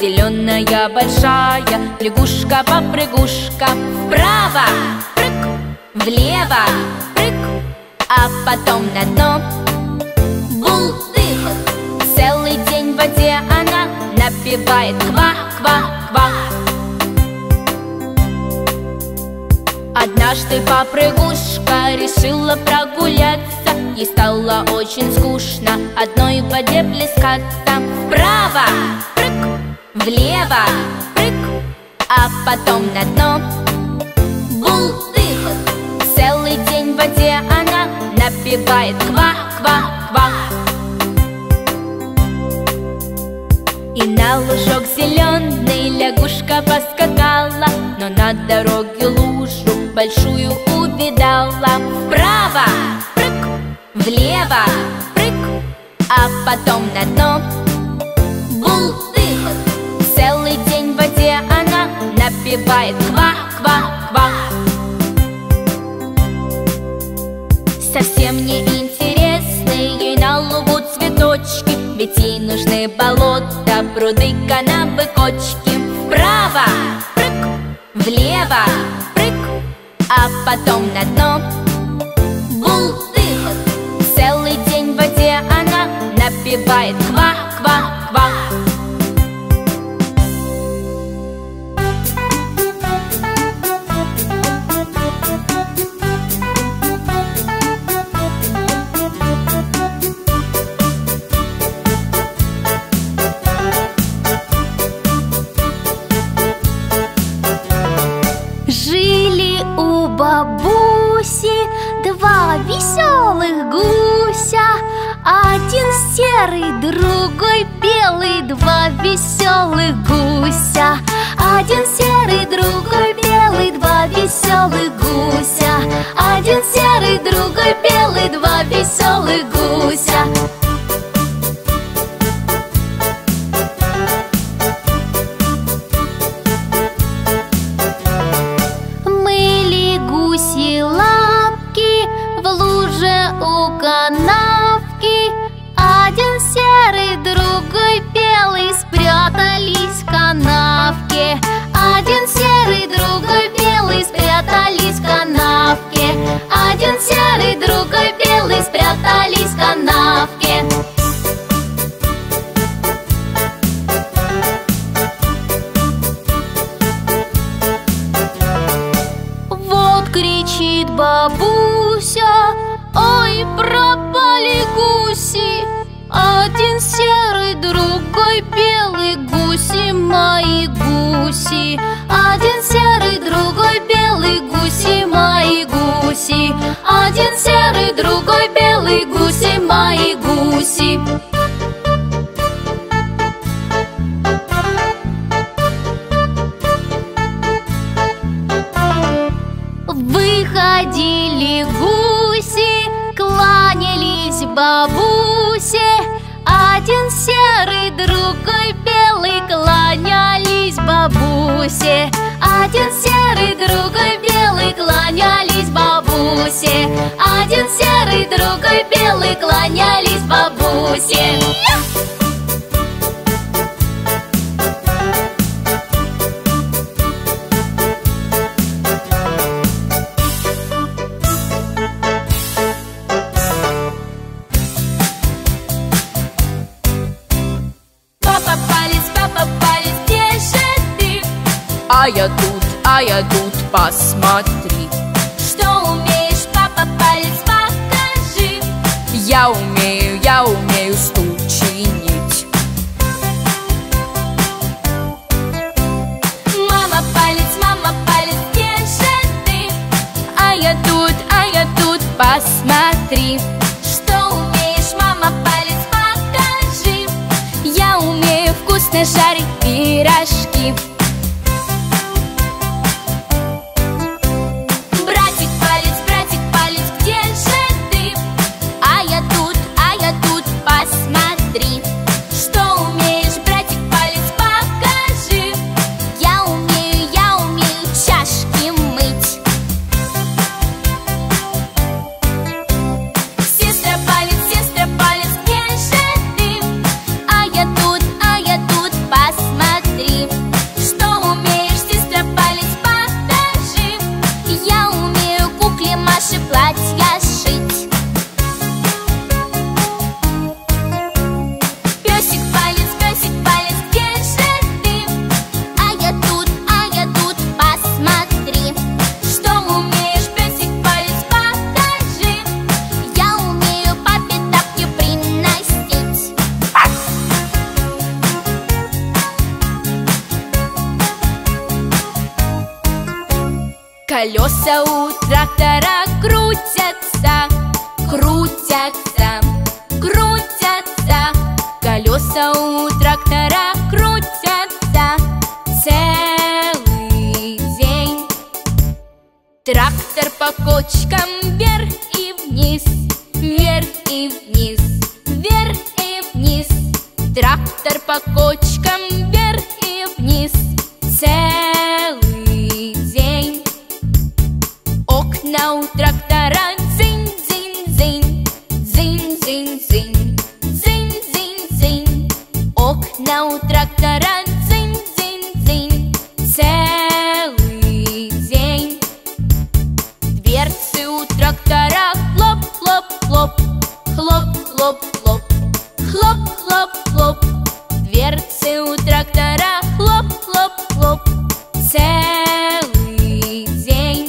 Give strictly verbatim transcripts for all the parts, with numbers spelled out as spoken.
зеленая большая, лягушка-попрыгушка. Вправо, прыг, влево, прыг, а потом на дно. Булдых! Целый день в воде она напевает ква-ква-ква. Однажды попрыгушка решила прогуляться, ей стало очень скучно одной в воде плескаться. Вправо, прыг, влево, прыг, а потом на дно. Булдых! Целый день в воде она напевает ква-ква-ква. И на лужок зеленый лягушка поскакала, но на дороге лужу большую увидала. Вправо, прыг, влево, прыг, а потом на дно. Булдых! Целый день в воде она напевает ква-ква-ква. Совсем не интересны ей на лугу цветочки, ведь ей нужны болота, пруды, канавы, кочки. Вправо, прыг, влево, прыг, а потом на дно. Булдых! Целый день в воде она напевает ква-ква-ква. Бабуси два веселых гуся, один серый, другой белый. Два веселых гуся, один серый, другой белый. Два веселых гуся, один серый, другой белый. Два веселых гуся. Один серый, другой белый, спрятались в канавке. Один серый, другой белый, спрятались в канавке. Вот кричит бабуся: ой, пропали гуси! Один серый, другой белый, гуси мои, гуси. Один серый, другой белый, гуси мои, гуси. Один серый, другой белый, гуси мои, гуси. Выходили гуси, кланялись бабусе. Один серый, другой белый, кланялись бабусе. Один серый, другой белый, кланялись бабусе. Один серый, другой белый, кланялись бабусе. А я тут, а я тут, посмотри. Что умеешь, папа, палец покажи. Я умею, я умею стучинить. Мама, палец, мама, палец, где же ты? А я тут, а я тут, посмотри. Что умеешь, мама, палец покажи. Я умею вкусно жарить пирожки. Посмотри. Колеса у трактора крутятся, крутятся, крутятся. Колеса у трактора крутятся целый день. Трактор по кочкам вверх и вниз, вверх и вниз, вверх и вниз. Трактор по кочкам вверх и вниз целый день. Окна у трактора дзынь-дзынь-дзынь, дзынь-дзынь-дзынь, дзынь-дзынь-дзынь. Окна у трактора дзынь-дзынь-дзынь целый день. Дверцы у трактора хлоп-хлоп-хлоп, хлоп-хлоп-хлоп, хлоп-хлоп-хлоп. Дверцы у трактора хлоп-хлоп-хлоп целый день.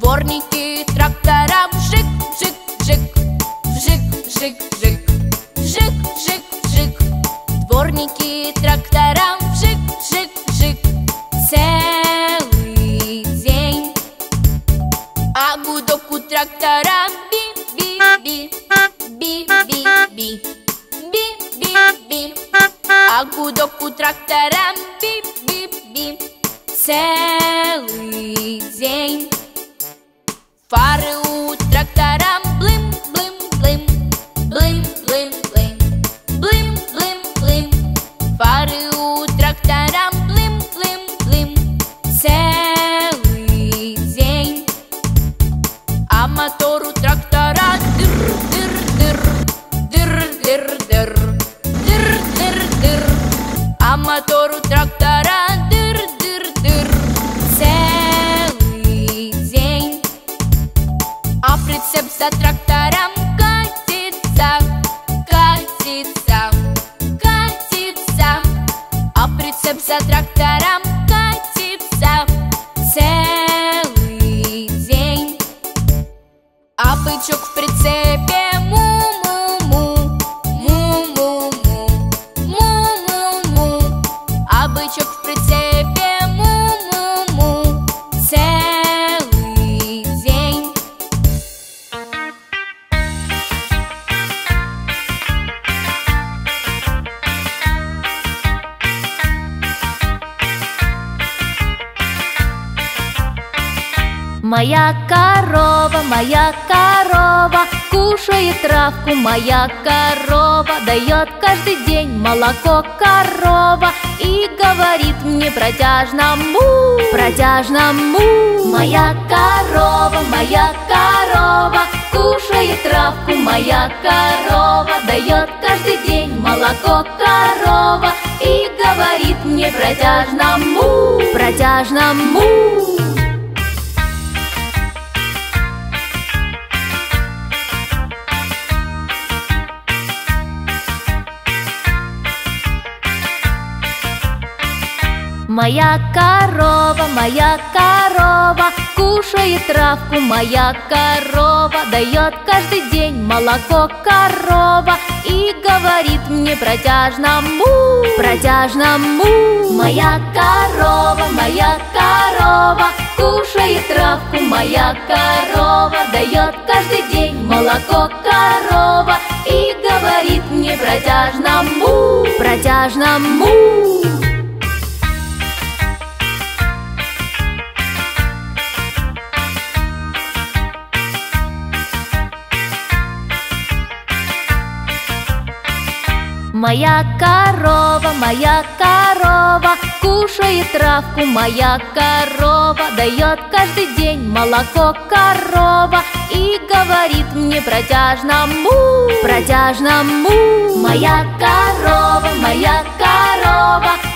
Дворники трактора вжик-вжик-вжик, вжик-вжик-вжик, вжик-вжик-вжик. Дворники трактора вжик-вжик-вжик целый день. А гудок у трактора би-би-би, би-би-би, би-би-би. А гудок у трактора би-би-би целый день. Фары у трактора блым-блым-блым, блым-блым-блым, блым-блым-блым. Фары у трактора блым-блым-блым целый день. А мотор у трактора дыр-дыр-дыр, дыр-дыр-дыр, дыр-дыр-дыр. А мотор у трактора дыр-дыр-дыр целый день. А прицеп за трактором катится, катится, катится. А прицеп за трактором катится целый день. А бычок в прицепе му-му-му, му-му-му, му-му-му. А бычок в прицепе му-му-му целый день. Моя корова, моя корова кушает травку. Моя корова дает каждый день молоко. Корова и говорит мне протяжно му, протяжно му. Моя корова, моя корова кушает травку. Моя корова дает каждый день молоко. Корова и говорит мне протяжно му, протяжно му. Моя корова, моя корова кушает травку. Моя корова дает каждый день молоко. Корова и говорит мне протяжно му, протяжно му. Моя корова, моя корова кушает травку. Моя корова дает каждый день молоко. Корова и говорит мне протяжно му, протяжно му. Моя корова, моя корова кушает травку. Моя корова дает каждый день молоко. Корова и говорит мне протяжно му, протяжно му. Моя корова, моя корова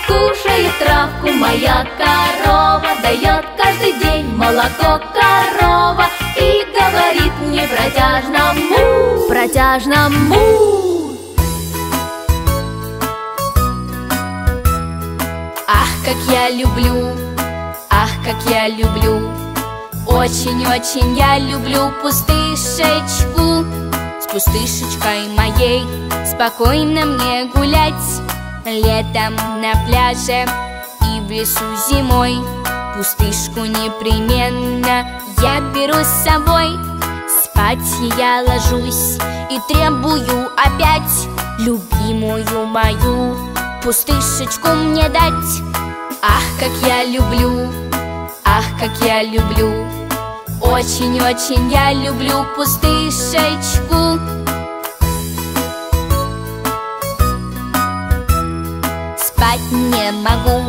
кушает травку. Моя корова дает каждый день молоко. Корова и говорит мне протяжно му, протяжно му. Ах, как я люблю, ах, как я люблю, очень-очень я люблю пустышечку. С пустышечкой моей спокойно мне гулять летом на пляже и в лесу зимой. пустышку непременно я беру с собой. Спать я ложусь и требую опять любимую мою пустышечку мне дать. Ах, как я люблю, ах, как я люблю, очень-очень я люблю пустышечку. Спать не могу,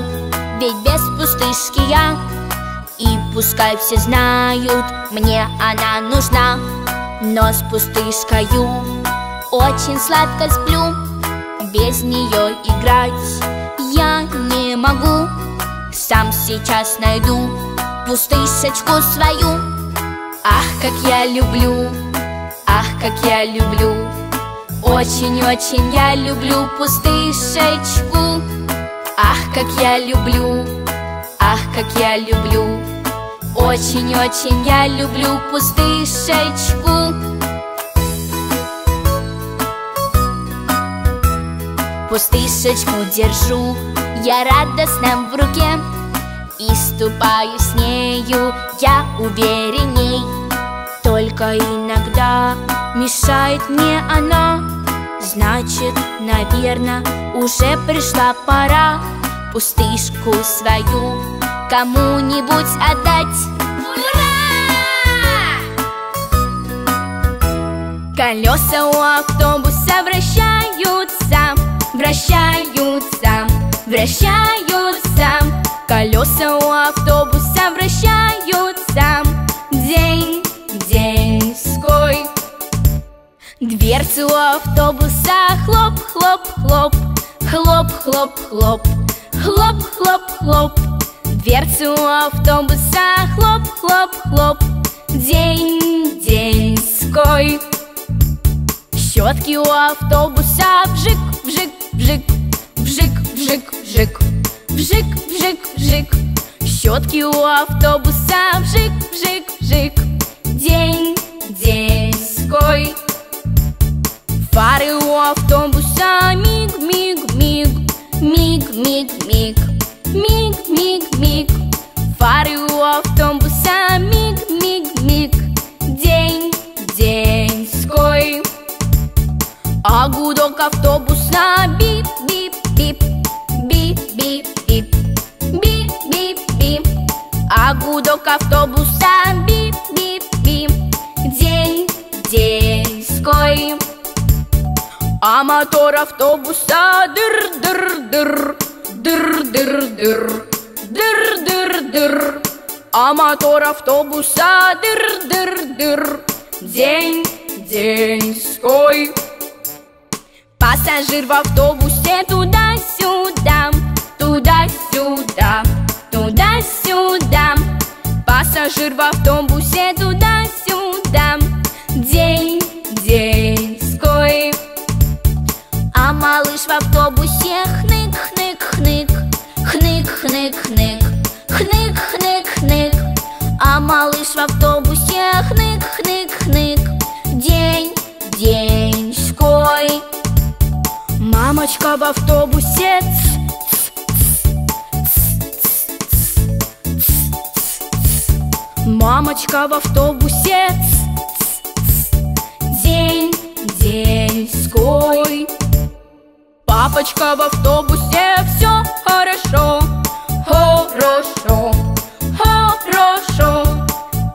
ведь без пустышки я, и пускай все знают, мне она нужна. Но с пустышкою очень сладко сплю, без нее играть я не могу. Сам сейчас найду пустышечку свою. Ах, как я люблю, ах, как я люблю, очень-очень я люблю пустышечку. Ах, как я люблю, ах, как я люблю, очень-очень я люблю пустышечку. Пустышечку держу я радостно в руке, и ступаю с нею я уверенней. Только иногда мешает мне она, значит, наверное, уже пришла пора пустышку свою кому-нибудь отдать. Ура! Колеса у автобуса вращаются, вращаются, вращаются. Колеса у автобуса вращаются день, деньской. Дверцы у автобуса хлоп-хлоп-хлоп, хлоп-хлоп-хлоп, хлоп-хлоп-хлоп. Дверцы у автобуса хлоп-хлоп-хлоп день, деньской. Щетки у автобуса вжик-вжик-вжик, вжик-вжик-вжик, вжик-вжик-вжик. Щетки у автобуса вжик-вжик-вжик день, деньской. Фары у автобуса миг-миг-миг, миг-миг-миг, миг-миг-миг. Фары у автобуса миг-миг-миг день, деньской. А гудок автобуса бип-бип-бип, бип-бип-бип, бип-бип-бип. А гудок автобуса бип-бип-бип день, деньской. А мотор автобуса дыр-дыр-дыр, дыр-дыр-дыр, дыр-дыр-дыр. А мотор автобуса дыр-дыр-дыр день, деньской. Пассажир в автобусе туда-сюда, туда-сюда, туда-сюда. Пассажир в автобусе туда-сюда день, деньской. А малыш в автобусе хнык-хнык-хнык, хнык-хнык-хнык, хнык-хнык-хнык. А малыш в автобусе хнык-хнык-хнык день, деньской. Мамочка в автобусе ц-ц-ц-ц-ц, ц-ц-ц. Мамочка в автобусе ц-ц-ц, день, деньской. Папочка в автобусе, все хорошо, хорошо, хорошо.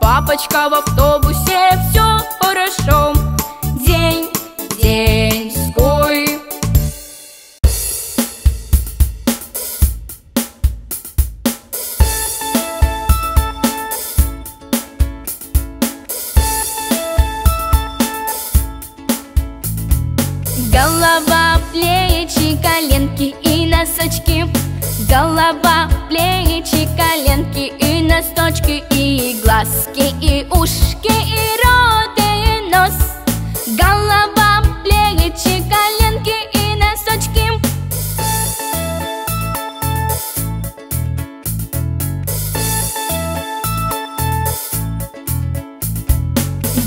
Папочка в автобусе, все хорошо, день, деньской. Голова, плечи, коленки и носочки. Голова, плечи, коленки и носочки. И глазки, и ушки, и рот, и нос. Голова, плечи, коленки и носочки.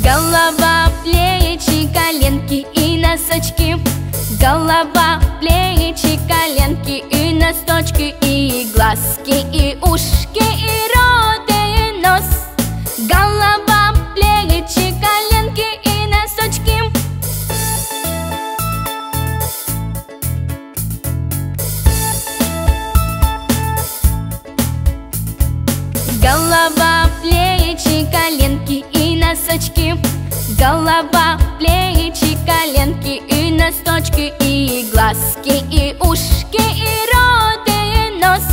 Голова, плечи, коленки и носочки. Голова, плечи, коленки и носочки. И глазки, и ушки, и рот. Голова, плечи, коленки и носочки. Голова, плечи, коленки и носочки. И глазки, и ушки, и рот, и нос.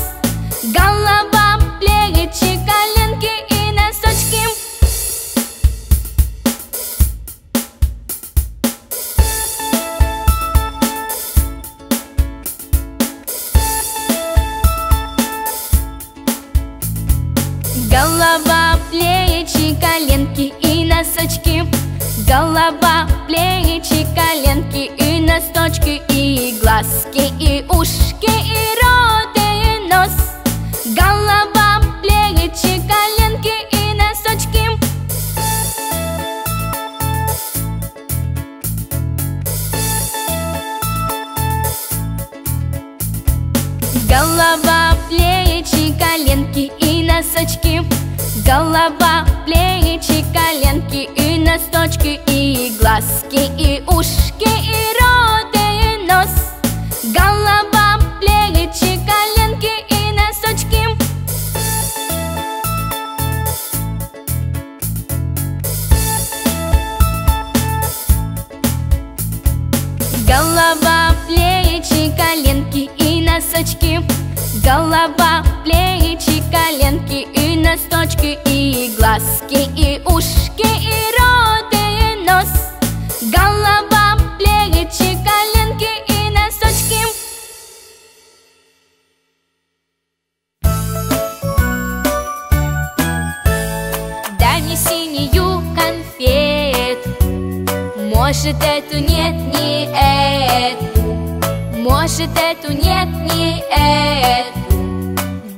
Голова, плечи, коленки и носочки. Голова, плечи, коленки и носочки. Голова, плечи, коленки и носочки. И глазки, и ушки, и рот, и нос. Голова, плечи, коленки и носочки. Голова, плечи, коленки и носочки. Голова, плечи, коленки и носочки. И глазки, и ушки, и рот, и нос. Голова, плечи, коленки и носочки. Голова, плечи, коленки и носочки. Голова, плечи, коленки и носочки. И глазки, и ушки, и рот, и нос. Голова, плечи, коленки и носочки. Дай мне синюю конфет. Может, эту нет, не эту. Может, эту нет, не эту.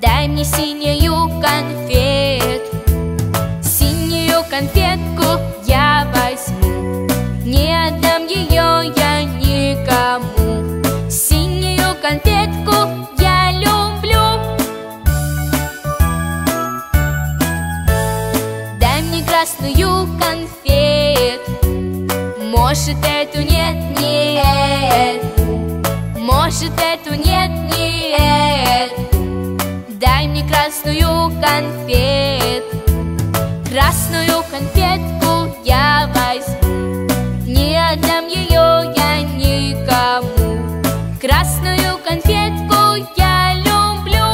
Дай мне синюю конфету. Синюю конфетку я возьму. Не отдам ее я никому. Синюю конфетку я люблю. Дай мне красную конфету. Может, эту нет, не эту. Может, эту нет, не эту. Дай мне красную конфетку. Красную конфетку я возьму. Не отдам ее я никому. Красную конфетку я люблю.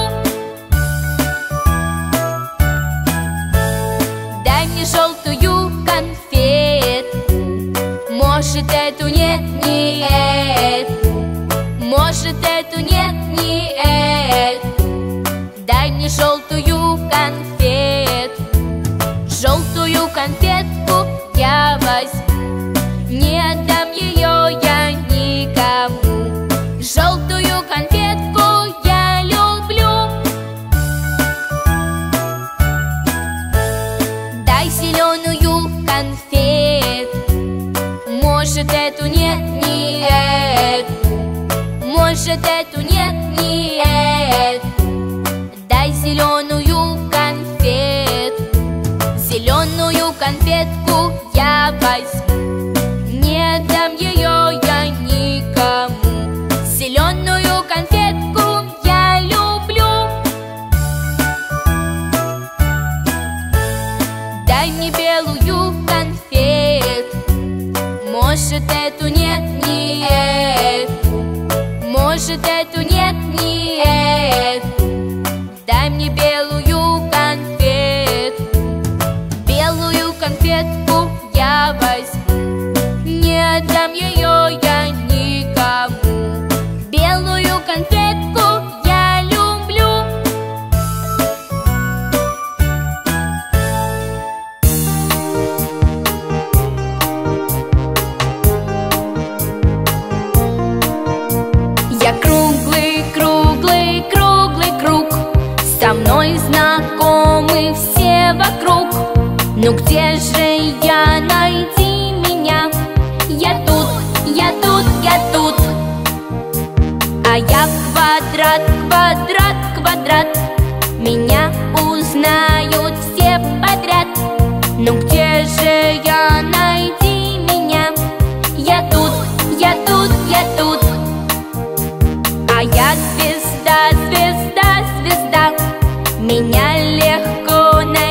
Дай мне желтую конфетку. Может, эту нет, не эту. Может, эту нет, не эту. Дай мне желтую конфетку. Желтую конфетку я возьму. Не отдам ее я никому. Желтую конфетку я люблю. Дай зеленую конфетку. Может, эту нет, не эту. Может, эту нет, не эту. Дай зеленую конфетку. Зеленую конфетку я возьму. Не отдам ее я никому. Зеленую конфетку я люблю. Дай мне белую конфетку. Может, эту нет, не эту. Может, эту нет, не эту. Дай мне белую конфетку. Белую конфетку я возьму. Не отдам ее я никому. Белую конфетку я люблю. Со мной знакомы все вокруг. Ну где же я, найди меня. Я тут, я тут, я тут. А я квадрат, квадрат, квадрат. Меня узнают все подряд. Ну где же я, найди меня. Я тут, я тут, я тут. А я звезда, звезда, звезда. Меня легко найти.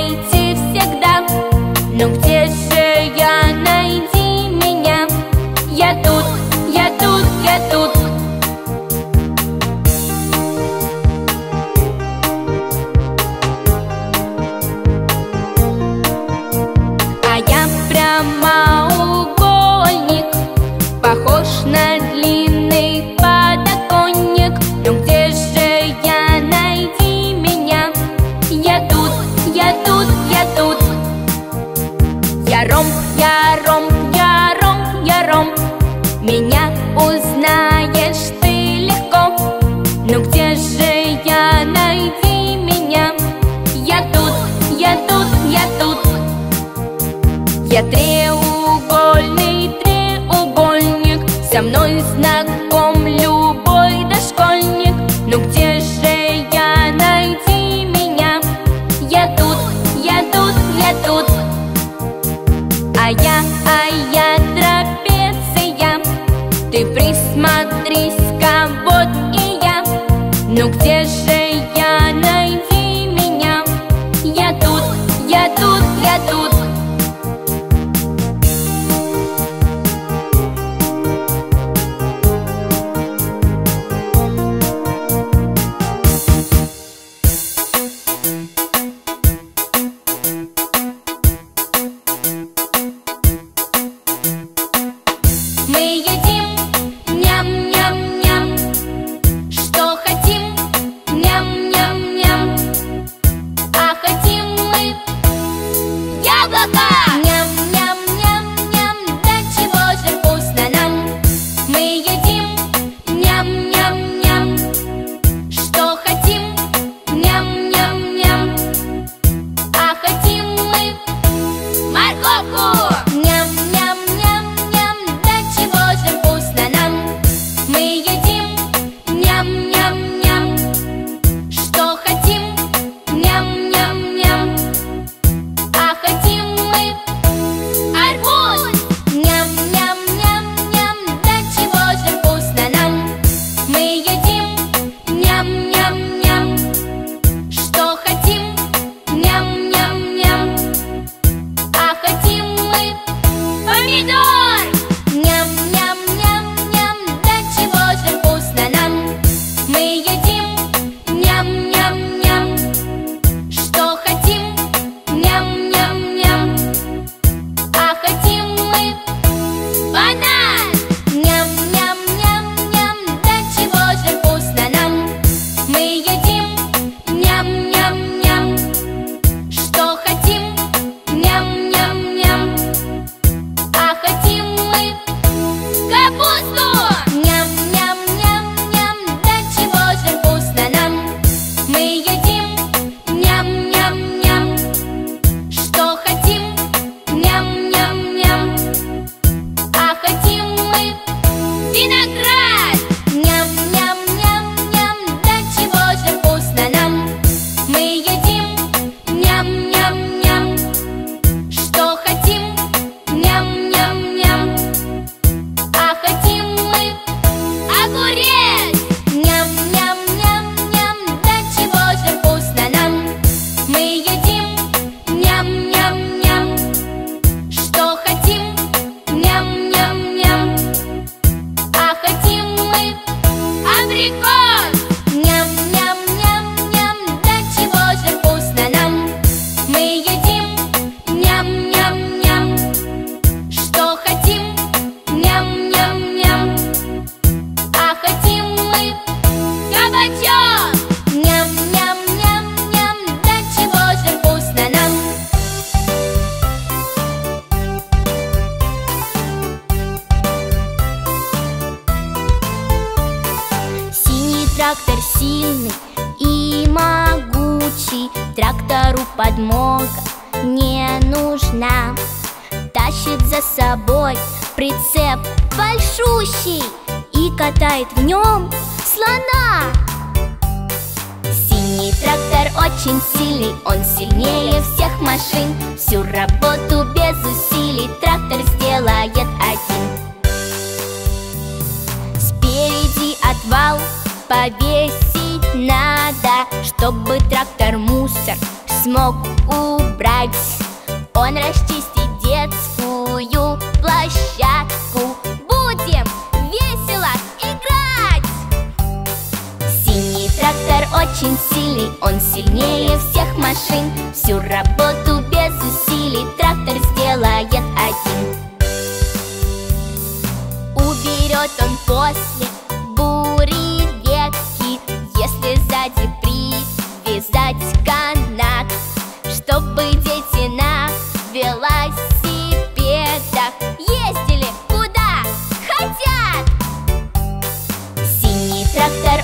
Где же я? Найди меня. Я тут, я тут, я тут. Я треугольный треугольник, со мной знаком любой дошкольник. Ну где же я? Найди меня. Я тут, я тут, я тут. А я, а я трапеция. Ты присмотрись, ко вот и я. Ну где же я? Найди меня. Я тут, я тут, я тут.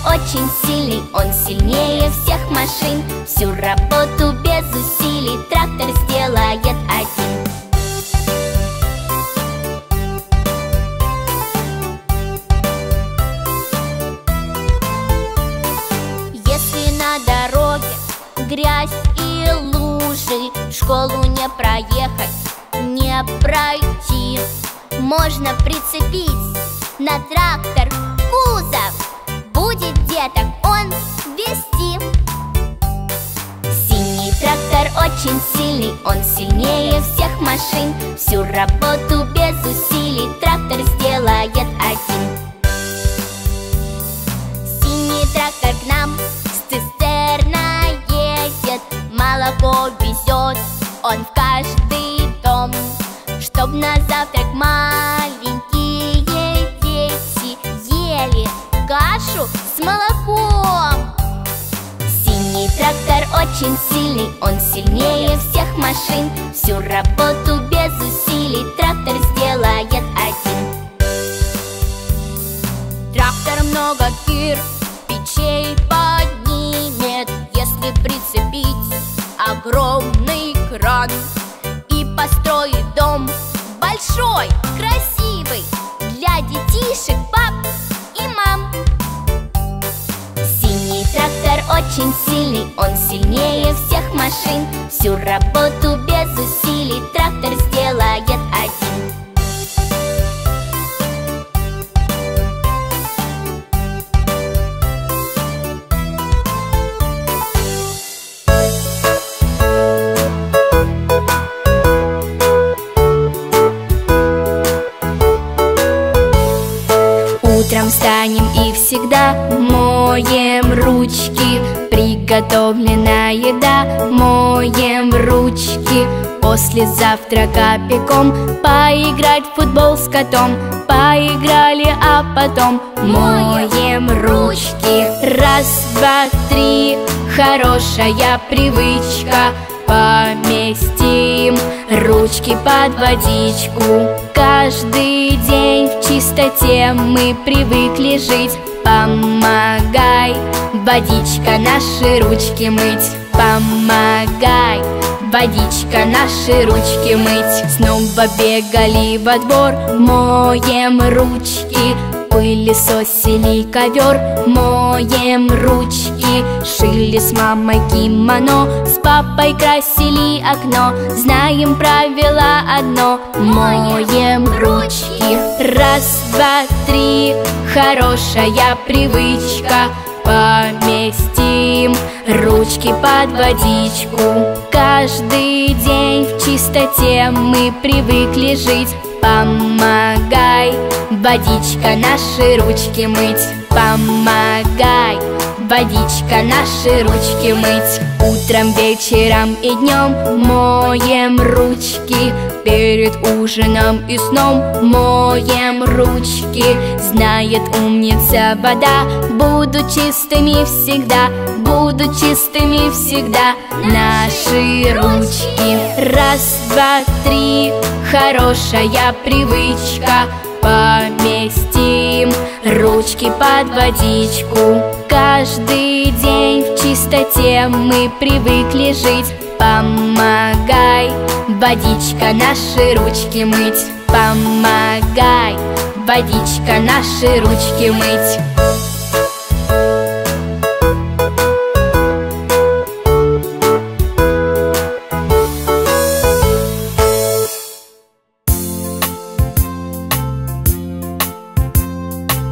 Очень сильный, Он сильнее всех машин, всю работу без усилий трактор сделает один. Грязь и лужи, школу не проехать, не пройти. Можно прицепить на трактор кузов, будет деток он вести. Синий трактор очень сильный, он сильнее всех машин. Всю работу без усилий трактор сделает один. Синий трактор к нам с цистерной молоко везет он в каждый дом, чтоб на завтрак маленькие дети ели кашу с молоком. Синий трактор очень сильный, он сильнее всех машин. Всю работу без усилий трактор сделает один. Трактор много кир, печей поднимет, если прицепить огромный кран, и построит дом большой, красивый для детишек, пап и мам. Синий трактор очень сильный, он сильнее всех машин. Всю работу без усилий трактор сделает один. Утром встанем и всегда моем ручки. Приготовленная еда, моем ручки. После завтрака пеком, поиграть в футбол с котом. Поиграли, а потом моем ручки. Раз, два, три, хорошая привычка. Поместим ручки под водичку. Каждый день в чистоте мы привыкли жить. Помогай, водичка, наши ручки мыть. Помогай, водичка, наши ручки мыть. Снова бегали во двор, моем ручки. Пылесосили ковер, моем ручки. Шили с мамой кимоно, с папой красили окно. Знаем правило одно, моем ручки. Раз, два, три, хорошая привычка. Поместим ручки под водичку. Каждый день в чистоте мы привыкли жить. Помогай, водичка, наши ручки мыть. Помогай, водичка, наши ручки мыть. Утром, вечером и днем моем ручки. Перед ужином и сном моем ручки. Знает умница вода, буду чистыми всегда. Буду чистыми всегда наши ручки. Раз, два, три, хорошая привычка. Поместим ручки под водичку. Каждый день в чистоте мы привыкли жить. Помогай, водичка, наши ручки мыть. Помогай, водичка, наши ручки мыть.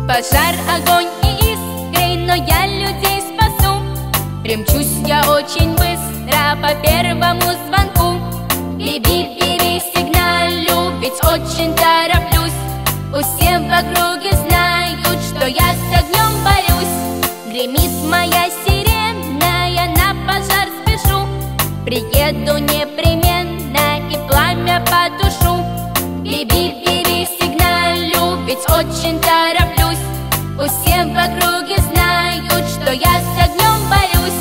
Пожар, огонь и искры, но я людей спасу. Примчусь я очень быстро по первому звонку. Биби-биби сигналю, ведь очень тороплюсь. Пусть все в округе знают, что я с огнем борюсь. Гремит моя сирена, я на пожар спешу. Приеду непременно и пламя потушу. Биби-биби сигналю, ведь очень тороплюсь. Пусть все в округе знают, что я с огнем борюсь.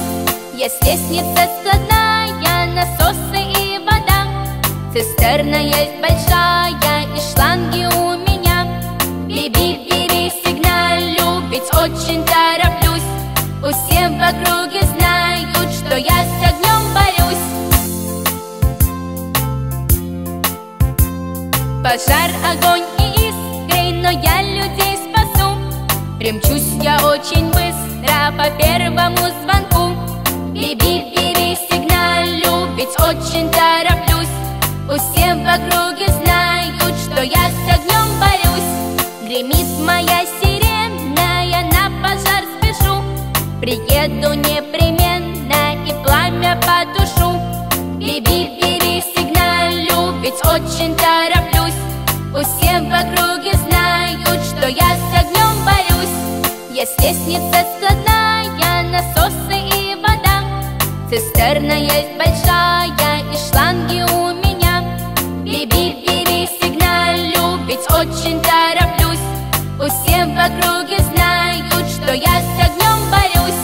Есть лестница складная, насосы и вода. Цистерна есть большая и шланги у меня. Биби-бири сигналю, ведь очень тороплюсь. У Пусть все в округе знают, что я с огнем борюсь. Пожар, огонь и искры, но я людей спасу. Примчусь я очень быстро по первому звонку. Биби, пересигналю, ведь очень тороплюсь. Пусть все в округе знают, что я с огнем борюсь. Гремит моя сирена, я на пожар спешу. Приеду непременно и пламя потушу. Биби, пересигналю, ведь очень тороплюсь. Пусть все в округе знают, что я с огнем борюсь. Есть лестница складная, насосы и вода. Цистерна есть большая и шланги у меня. Биби, пересигналю, ведь очень тороплюсь. Пусть все в округе знают, что я с огнем борюсь.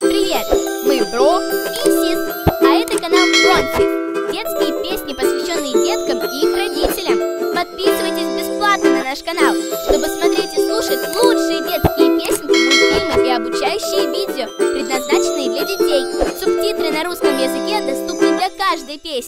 Привет, мы Бро и Сис, а это канал Бронсис. Детские песни, посвященные деткам и их родителям. Подписывайтесь бесплатно на наш канал, чтобы смотреть и слушать лучшие детские песни, мультфильмы и обучающие видео, предназначенные для детей. Субтитры на русском языке доступны для каждой песни.